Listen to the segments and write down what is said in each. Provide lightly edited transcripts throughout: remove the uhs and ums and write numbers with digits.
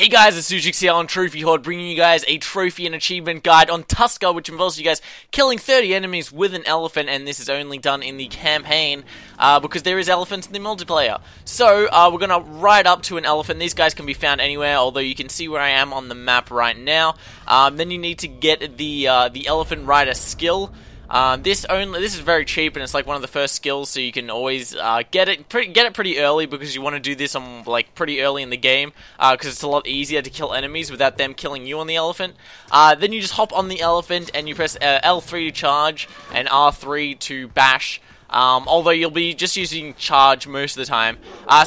Hey guys, it's Ujix here on Trophy Horde, bringing you guys a trophy and achievement guide on Tusker, which involves you guys killing 30 enemies with an elephant, and this is only done in the campaign, because there is elephants in the multiplayer. So, we're gonna ride up to an elephant. These guys can be found anywhere, although you can see where I am on the map right now. Then you need to get the elephant rider skill. This is very cheap, and it's like one of the first skills, so you can always get it pretty early, because you want to do this on like pretty early in the game, because it's a lot easier to kill enemies without them killing you on the elephant. Then you just hop on the elephant and you press L3 to charge and R3 to bash. Although you'll be just using charge most of the time.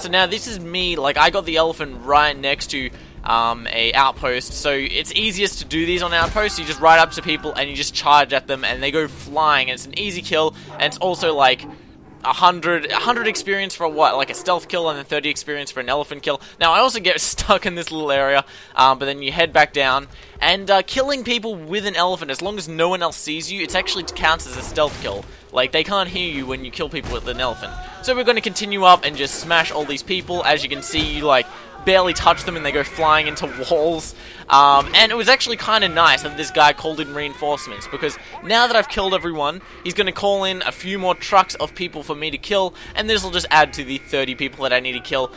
So now this is me. Like, I got the elephant right next to a outpost, so it's easiest to do these on outposts. You just ride up to people and you just charge at them and they go flying, and it's an easy kill, and it's also like 100 experience for what, like a stealth kill, and then 30 experience for an elephant kill. Now I also get stuck in this little area, but then you head back down, and killing people with an elephant, as long as no one else sees you, it actually counts as a stealth kill. Like, they can't hear you when you kill people with an elephant. So we're going to continue up and just smash all these people. As you can see, you like barely touch them and they go flying into walls, and it was actually kind of nice that this guy called in reinforcements, because now that I've killed everyone, he's going to call in a few more trucks of people for me to kill, and this will just add to the 30 people that I need to kill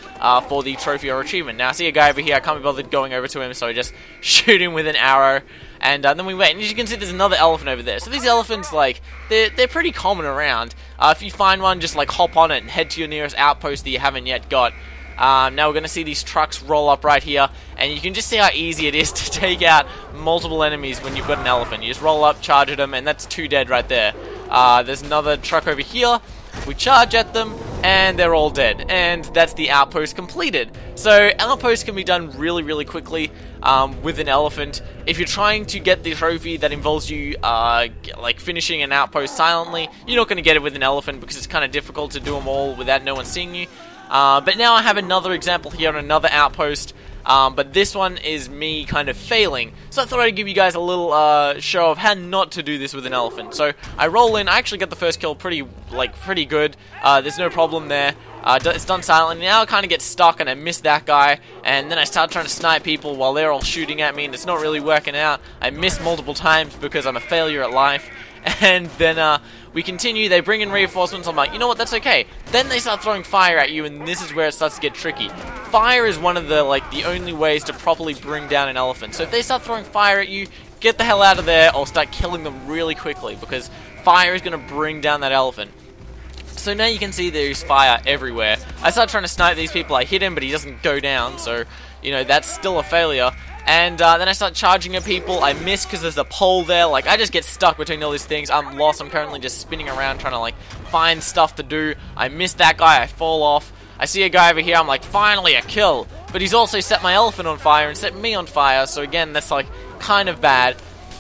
for the trophy or achievement. Now I see a guy over here, I can't be bothered going over to him, so I just shoot him with an arrow, and then we wait, and as you can see, there's another elephant over there. So these elephants, like, they're pretty common around. If you find one, just like hop on it and head to your nearest outpost that you haven't yet got. Now we're going to see these trucks roll up right here, and you can just see how easy it is to take out multiple enemies when you've got an elephant. You just roll up, charge at them, and that's 2 dead right there. There's another truck over here. We charge at them, and they're all dead. And that's the outpost completed. So outposts can be done really, really quickly with an elephant. If you're trying to get the trophy that involves you like finishing an outpost silently, you're not going to get it with an elephant, because it's kind of difficult to do them all without no one seeing you. But now I have another example here on another outpost, but this one is me kind of failing. So I thought I'd give you guys a little show of how not to do this with an elephant. So I roll in, I actually got the first kill pretty good, there's no problem there. It's done silently. Now I kind of get stuck and I miss that guy, and then I start trying to snipe people while they're all shooting at me, and it's not really working out. I miss multiple times because I'm a failure at life. And then we continue, they bring in reinforcements. I'm like, you know what, that's okay. Then they start throwing fire at you, and this is where it starts to get tricky. Fire is one of the only ways to properly bring down an elephant. So if they start throwing fire at you, get the hell out of there or start killing them really quickly, because fire is going to bring down that elephant. So now you can see there's fire everywhere. I start trying to snipe these people, I hit him, but he doesn't go down, so, you know, that's still a failure. And then I start charging at people, I miss because there's a pole there. Like, I just get stuck between all these things, I'm lost, I'm currently just spinning around trying to, like, find stuff to do. I miss that guy, I fall off. I see a guy over here, I'm like, finally a kill! But he's also set my elephant on fire and set me on fire, so again, that's, like, kind of bad.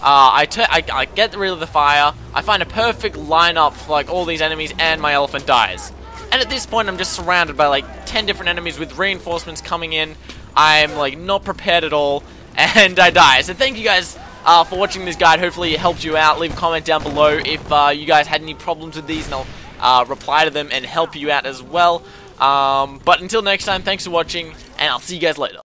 I get rid of the fire, I find a perfect lineup for, like, all these enemies, and my elephant dies. And at this point, I'm just surrounded by, like, 10 different enemies with reinforcements coming in. I'm, like, not prepared at all, and I die. So thank you guys for watching this guide. Hopefully it helped you out. Leave a comment down below if you guys had any problems with these, and I'll reply to them and help you out as well. But until next time, thanks for watching, and I'll see you guys later.